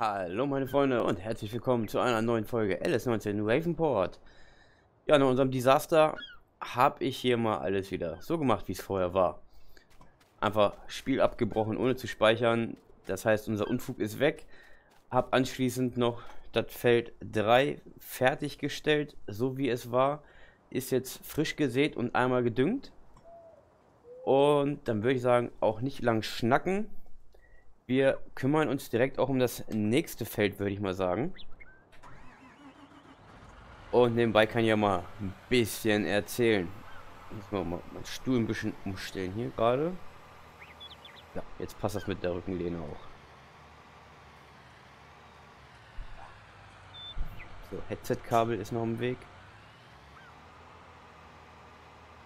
Hallo meine Freunde und herzlich willkommen zu einer neuen Folge LS19 Ravenport. Ja, nach unserem Desaster habe ich hier mal alles wieder so gemacht, wie es vorher war. Einfach Spiel abgebrochen, ohne zu speichern. Das heißt, unser Unfug ist weg. Habe anschließend noch das Feld 3 fertiggestellt, so wie es war. Ist jetzt frisch gesät und einmal gedüngt. Und dann würde ich sagen, auch nicht lang schnacken. Wir kümmern uns direkt auch um das nächste Feld, würde ich mal sagen. Und nebenbei kann ich ja mal ein bisschen erzählen. Muss man mal meinen Stuhl ein bisschen umstellen hier gerade. Ja, jetzt passt das mit der Rückenlehne auch. So, Headset-Kabel ist noch im Weg.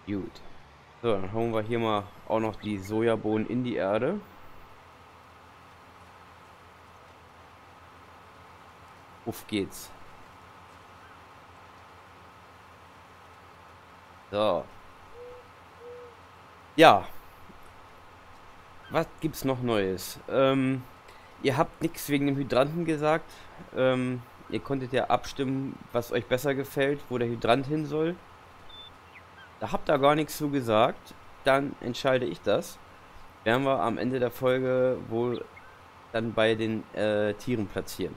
Gut. So, dann hauen wir hier mal auch noch die Sojabohnen in die Erde. Auf geht's. So. Ja. Was gibt's noch Neues? Ihr habt nichts wegen dem Hydranten gesagt. Ihr konntet ja abstimmen, was euch besser gefällt, wo der Hydrant hin soll. Da habt ihr gar nichts zu gesagt. Dann entscheide ich das. Werden wir am Ende der Folge wohl dann bei den Tieren platzieren.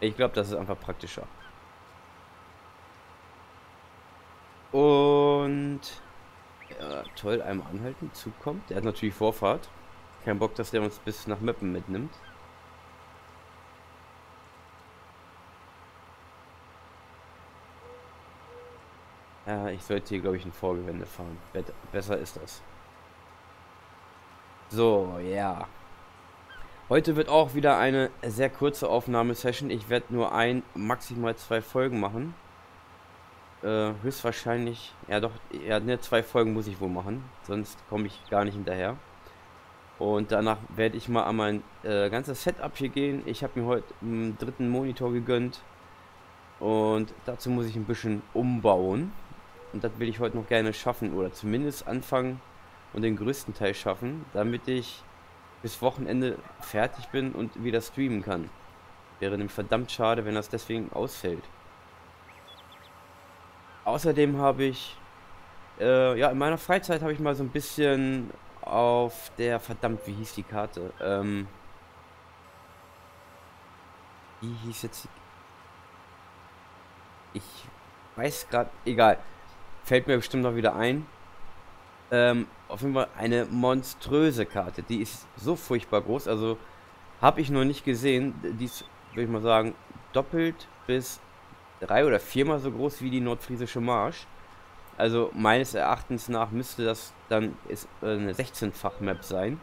Ich glaube, das ist einfach praktischer. Und ja, toll, einmal anhalten, Zug kommt. Der hat natürlich Vorfahrt. Kein Bock, dass der uns bis nach Möppen mitnimmt. Ja, ich sollte hier, glaube ich, ein Vorgewende fahren. Besser ist das. So, ja. Yeah. Heute wird auch wieder eine sehr kurze Aufnahmesession. Ich werde nur ein, maximal zwei Folgen machen. Höchstwahrscheinlich, ja doch, ja, ne, zwei Folgen muss ich wohl machen. Sonst komme ich gar nicht hinterher. Und danach werde ich mal an mein ganzes Setup hier gehen. Ich habe mir heute einen dritten Monitor gegönnt. Und dazu muss ich ein bisschen umbauen. Und das will ich heute noch gerne schaffen. Oder zumindest anfangen und den größten Teil schaffen, damit ich bis Wochenende fertig bin und wieder streamen kann. Wäre nämlich verdammt schade, wenn das deswegen ausfällt. Außerdem habe ich, ja, in meiner Freizeit habe ich mal so ein bisschen auf der, verdammt, wie hieß die Karte? Wie hieß jetzt die? Ich weiß gerade, egal. Fällt mir bestimmt noch wieder ein. Auf jeden Fall eine monströse Karte. Die ist so furchtbar groß. Also habe ich noch nicht gesehen. Die ist, würde ich mal sagen, doppelt bis 3- oder 4-mal so groß wie die Nordfriesische Marsch. Also meines Erachtens nach müsste das dann eine 16-fach-Map sein.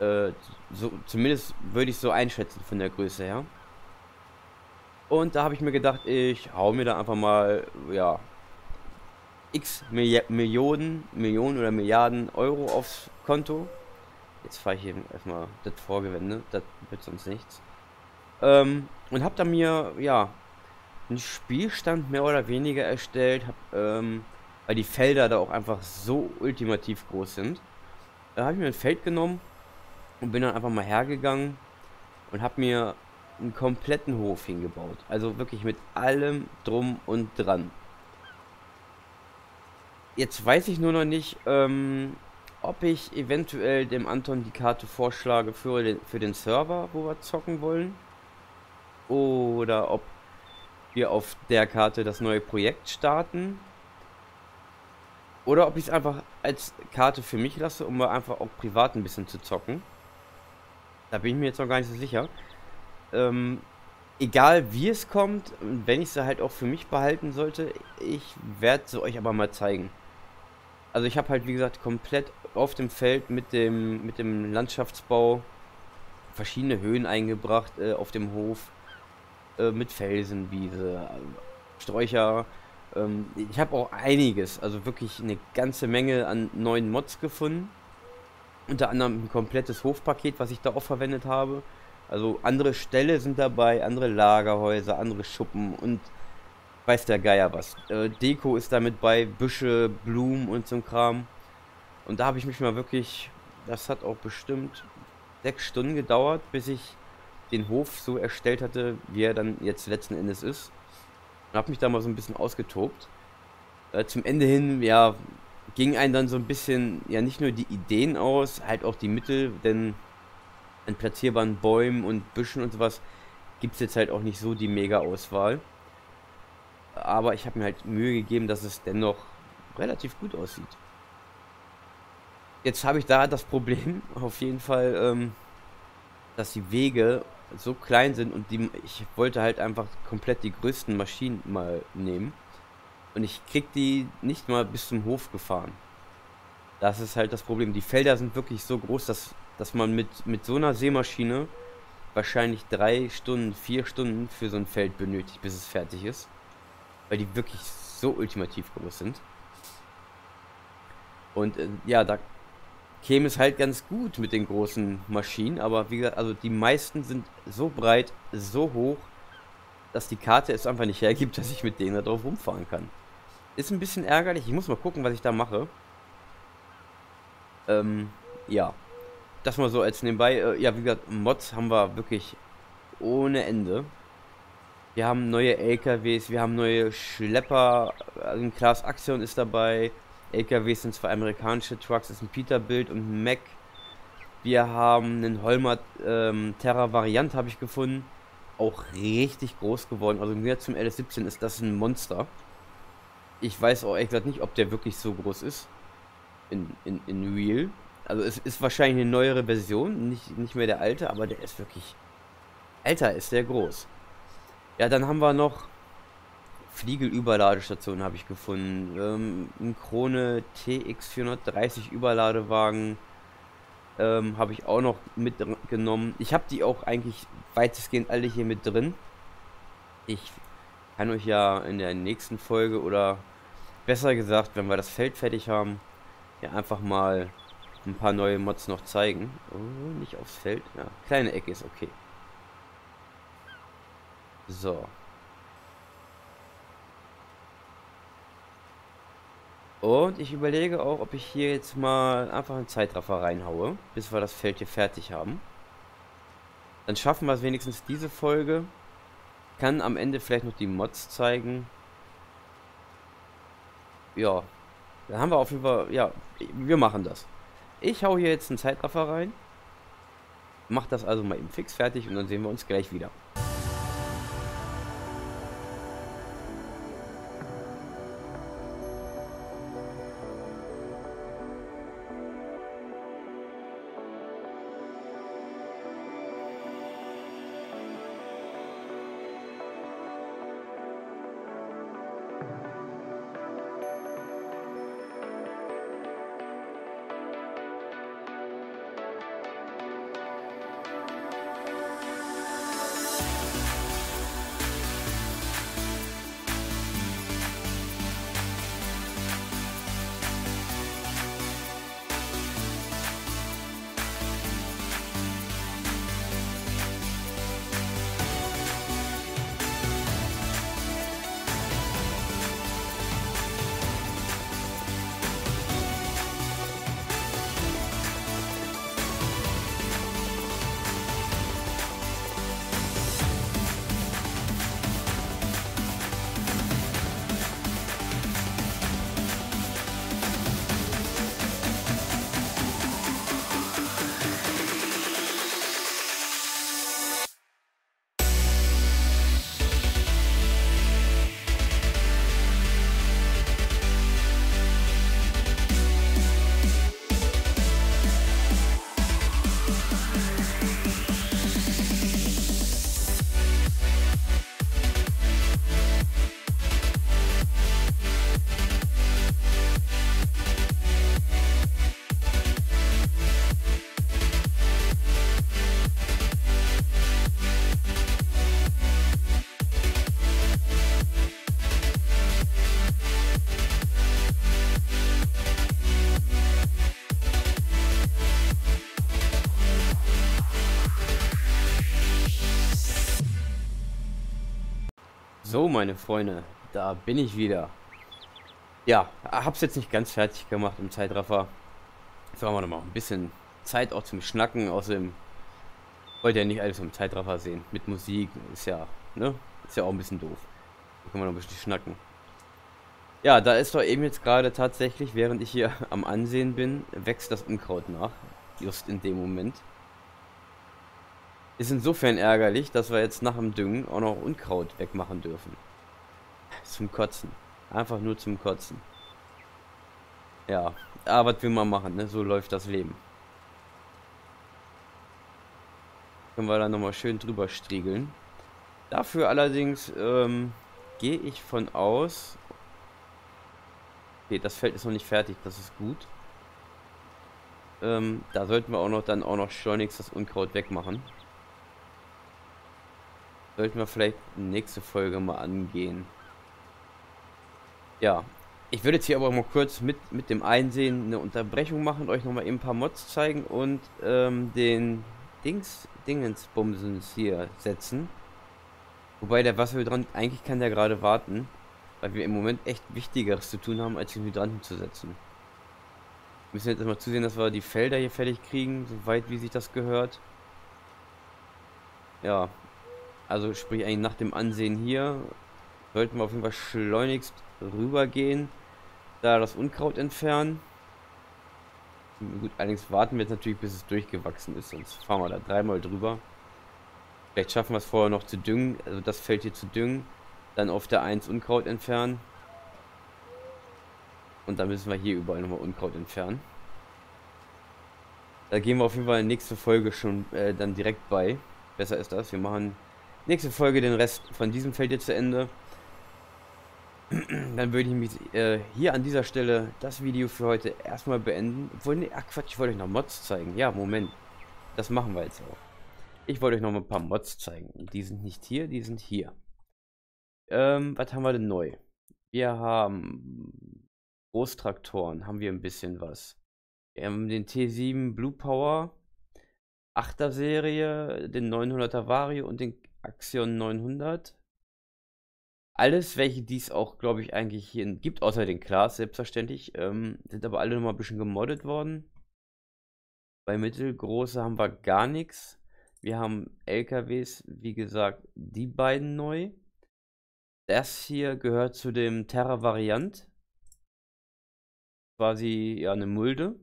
So, zumindest würde ich so einschätzen von der Größe her. Und da habe ich mir gedacht, ich hau mir da einfach mal, ja, x Millionen oder Milliarden Euro aufs Konto. Jetzt fahre ich hier erstmal das Vorgewende, das wird sonst nichts. Und habe da mir, ja, einen Spielstand mehr oder weniger erstellt, weil die Felder da auch einfach so ultimativ groß sind. Da habe ich mir ein Feld genommen und bin dann einfach mal hergegangen und habe mir einen kompletten Hof hingebaut. Also wirklich mit allem drum und dran. Jetzt weiß ich nur noch nicht, ob ich eventuell dem Anton die Karte vorschlage für den Server, wo wir zocken wollen. Oder ob wir auf der Karte das neue Projekt starten. Oder ob ich es einfach als Karte für mich lasse, um mal einfach auch privat ein bisschen zu zocken. Da bin ich mir jetzt noch gar nicht so sicher. Egal wie es kommt, wenn ich sie halt auch für mich behalten sollte, ich werde sie euch aber mal zeigen. Also ich habe halt, wie gesagt, komplett auf dem Feld mit dem Landschaftsbau verschiedene Höhen eingebracht, auf dem Hof, mit Felsenwiese, Sträucher. Ich habe auch einiges, also wirklich eine ganze Menge an neuen Mods gefunden. Unter anderem ein komplettes Hofpaket, was ich da auch verwendet habe. Also andere Ställe sind dabei, andere Lagerhäuser, andere Schuppen und weiß der Geier was. Deko ist damit bei, Büsche, Blumen und so ein Kram. Und da habe ich mich mal wirklich, das hat auch bestimmt 6 Stunden gedauert, bis ich den Hof so erstellt hatte, wie er dann jetzt letzten Endes ist. Und habe mich da mal so ein bisschen ausgetobt. Zum Ende hin, ja, ging einem dann so ein bisschen, ja, nicht nur die Ideen aus, halt auch die Mittel, denn an platzierbaren Bäumen und Büschen und sowas gibt es jetzt halt auch nicht so die Mega-Auswahl. Aber ich habe mir halt Mühe gegeben, dass es dennoch relativ gut aussieht. Jetzt habe ich da das Problem, auf jeden Fall, dass die Wege so klein sind und ich wollte halt einfach komplett die größten Maschinen mal nehmen. Und ich krieg die nicht mal bis zum Hof gefahren. Das ist halt das Problem. Die Felder sind wirklich so groß, dass man mit so einer Sämaschine wahrscheinlich 3 Stunden, 4 Stunden für so ein Feld benötigt, bis es fertig ist. Weil die wirklich so ultimativ groß sind. Und ja, da käme es halt ganz gut mit den großen Maschinen. Aber wie gesagt, also die meisten sind so breit, so hoch, dass die Karte es einfach nicht hergibt, dass ich mit denen da drauf rumfahren kann. Ist ein bisschen ärgerlich. Ich muss mal gucken, was ich da mache. Ja. Das mal so als nebenbei. Ja, wie gesagt, Mods haben wir wirklich ohne Ende. Wir haben neue LKWs, wir haben neue Schlepper. Also ein Class Axion ist dabei. LKWs sind 2 amerikanische Trucks, ist ein Peterbilt und ein Mack. Wir haben einen Holmer Terra Variant, habe ich gefunden. Auch richtig groß geworden. Also im Gegensatz zum LS17 ist das ein Monster. Ich weiß auch ehrlich gesagt nicht, ob der wirklich so groß ist. In Real. Also es ist wahrscheinlich eine neuere Version. Nicht mehr der alte, aber der ist wirklich... Alter, ist der groß. Ja, dann haben wir noch Fliegel-Überladestationen habe ich gefunden. Ein Krone TX430 Überladewagen. Habe ich auch noch mitgenommen. Ich habe die auch eigentlich weitestgehend alle hier mit drin. Ich kann euch ja in der nächsten Folge oder besser gesagt, wenn wir das Feld fertig haben, ja einfach mal ein paar neue Mods noch zeigen. Oh, nicht aufs Feld. Ja, kleine Ecke ist okay. So. Und ich überlege auch, ob ich hier jetzt mal einfach einen Zeitraffer reinhaue, bis wir das Feld hier fertig haben. Dann schaffen wir es wenigstens diese Folge. Ich kann am Ende vielleicht noch die Mods zeigen. Ja, dann haben wir auf jeden Fall, ja, wir machen das. Ich haue hier jetzt einen Zeitraffer rein. Mach das also mal eben fix fertig und dann sehen wir uns gleich wieder. So, meine Freunde, da bin ich wieder. Ja, hab's jetzt nicht ganz fertig gemacht im Zeitraffer. Jetzt haben wir noch mal ein bisschen Zeit auch zum Schnacken. Außerdem Wollt ihr ja nicht alles vom Zeitraffer sehen. Mit Musik ist ja, ne? Ist ja auch ein bisschen doof. Da können wir noch ein bisschen schnacken. Ja, da ist doch eben jetzt gerade tatsächlich, während ich hier am Ansehen bin, wächst das Unkraut nach. Just in dem Moment. Ist insofern ärgerlich, dass wir jetzt nach dem Düngen auch noch Unkraut wegmachen dürfen. Zum Kotzen. Einfach nur zum Kotzen. Ja, aber was will man machen, ne? So läuft das Leben. Können wir da nochmal schön drüber striegeln. Dafür allerdings gehe ich von aus... Okay, das Feld ist noch nicht fertig, das ist gut. Da sollten wir auch noch dann schleunigst das Unkraut wegmachen. Sollten wir vielleicht nächste Folge mal angehen. Ja, ich würde jetzt hier aber mal kurz mit dem Einsehen eine Unterbrechung machen, euch nochmal eben ein paar Mods zeigen und den Dingensbumsens hier setzen. Wobei der Wasserhydrant, eigentlich kann der gerade warten, weil wir im Moment echt Wichtigeres zu tun haben, als den Hydranten zu setzen. Wir müssen jetzt erstmal zusehen, dass wir die Felder hier fertig kriegen, soweit wie sich das gehört. Ja, also sprich eigentlich nach dem Ansehen hier, sollten wir auf jeden Fall schleunigst rübergehen, da das Unkraut entfernen. Gut, allerdings warten wir jetzt natürlich, bis es durchgewachsen ist, sonst fahren wir da dreimal drüber. Vielleicht schaffen wir es vorher noch zu düngen, also das Feld hier zu düngen. Dann auf der 1 Unkraut entfernen. Und dann müssen wir hier überall nochmal Unkraut entfernen. Da gehen wir auf jeden Fall in der nächsten Folge schon dann direkt bei. Besser ist das. Wir machen nächste Folge den Rest von diesem Feld jetzt zu Ende. Dann würde ich mich hier an dieser Stelle das Video für heute erstmal beenden. Obwohl, nee, ach Quatsch, ich wollte euch noch Mods zeigen. Ja, Moment. Das machen wir jetzt auch. Ich wollte euch noch mal ein paar Mods zeigen. Und die sind nicht hier, die sind hier. Was haben wir denn neu? Wir haben Großtraktoren, haben wir ein bisschen was. Wir haben den T7 Blue Power, 8er Serie, den 900er Vario und den Axion 900. Alles, welche dies auch, glaube ich, eigentlich hier gibt, außer den Claas selbstverständlich, sind aber alle nochmal ein bisschen gemoddet worden. Bei mittelgroße haben wir gar nichts. Wir haben LKWs, wie gesagt, die beiden neu. Das hier gehört zu dem Terra Variant. Quasi ja eine Mulde.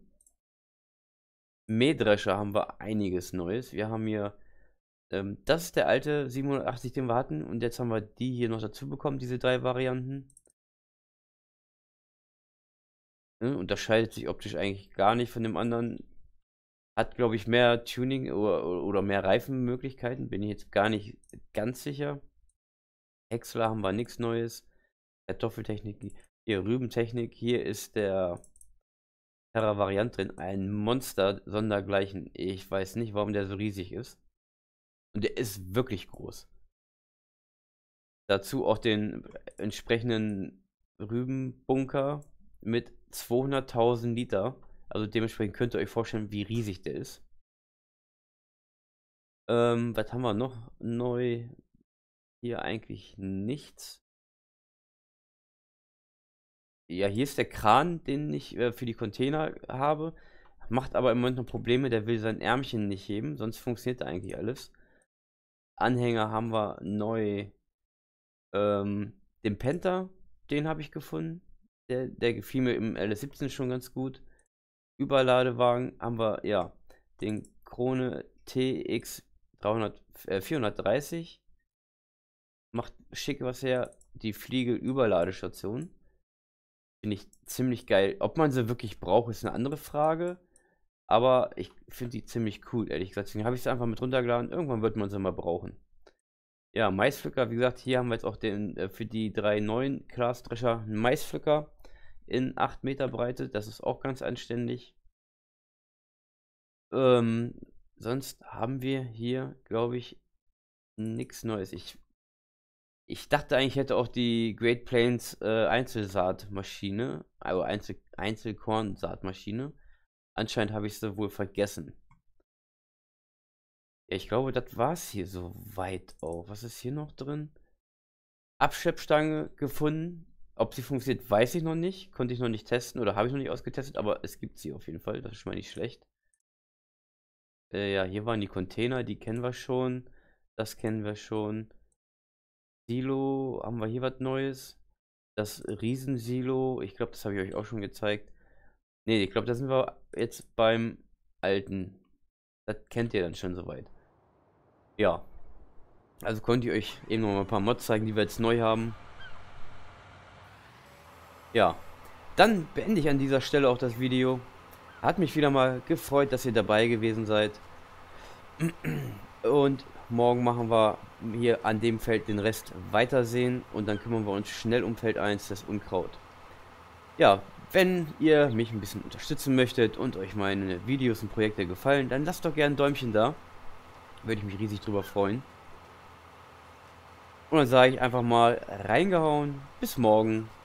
Mähdrescher haben wir einiges Neues. Wir haben hier, das ist der alte 780, den wir hatten. Und jetzt haben wir die hier noch dazu bekommen, diese drei Varianten. Ne, unterscheidet sich optisch eigentlich gar nicht von dem anderen. Hat, glaube ich, mehr Tuning oder mehr Reifenmöglichkeiten. Bin ich jetzt gar nicht ganz sicher. Häcksler haben wir nichts Neues. Kartoffeltechnik, hier Rübentechnik, hier ist der Terra Variant drin. Ein Monster sondergleichen. Ich weiß nicht, warum der so riesig ist. Und der ist wirklich groß. Dazu auch den entsprechenden Rübenbunker mit 200.000 Liter. Also dementsprechend könnt ihr euch vorstellen, wie riesig der ist. Was haben wir noch neu? Hier eigentlich nichts. Ja, hier ist der Kran, den ich für die Container habe. Macht aber im Moment noch Probleme, der will sein Ärmchen nicht heben, sonst funktioniert eigentlich alles. Anhänger haben wir neu. Den Penta, den habe ich gefunden. Der gefiel mir im LS19 schon ganz gut. Überladewagen haben wir, ja, den Krone TX430. Macht schick was her. Die Fliegel Überladestation finde ich ziemlich geil. Ob man sie wirklich braucht, ist eine andere Frage, aber ich finde die ziemlich cool, ehrlich gesagt. Deswegen habe ich sie einfach mit runtergeladen. Irgendwann wird man sie mal brauchen. Ja, Maisflücker, wie gesagt, hier haben wir jetzt auch den für die drei neuen Class Drescher Maisflücker in 8 Meter Breite. Das ist auch ganz anständig. Sonst haben wir hier, glaube ich, nichts Neues. Ich dachte eigentlich, hätte auch die Great Plains Einzelsaatmaschine, also Einzelkornsaatmaschine. Anscheinend habe ich sie wohl vergessen. Ja, ich glaube, das war es hier soweit auch. Was ist hier noch drin? Abschleppstange gefunden. Ob sie funktioniert, weiß ich noch nicht. Konnte ich noch nicht testen oder habe ich noch nicht ausgetestet, aber es gibt sie auf jeden Fall. Das ist schon mal nicht schlecht. Ja, hier waren die Container, die kennen wir schon. Das kennen wir schon. Silo, haben wir hier was Neues? Das Riesensilo, ich glaube, das habe ich euch auch schon gezeigt. Ne, ich glaube, da sind wir jetzt beim alten. Das kennt ihr dann schon soweit. Ja. Also konnte ich euch eben noch mal ein paar Mods zeigen, die wir jetzt neu haben. Ja. Dann beende ich an dieser Stelle auch das Video. Hat mich wieder mal gefreut, dass ihr dabei gewesen seid. Und morgen machen wir hier an dem Feld den Rest weitersehen. Und dann kümmern wir uns schnell um Feld 1, das Unkraut. Ja, wenn ihr mich ein bisschen unterstützen möchtet und euch meine Videos und Projekte gefallen, dann lasst doch gerne ein Däumchen da. Würde ich mich riesig drüber freuen. Und dann sage ich einfach mal reingehauen. Bis morgen.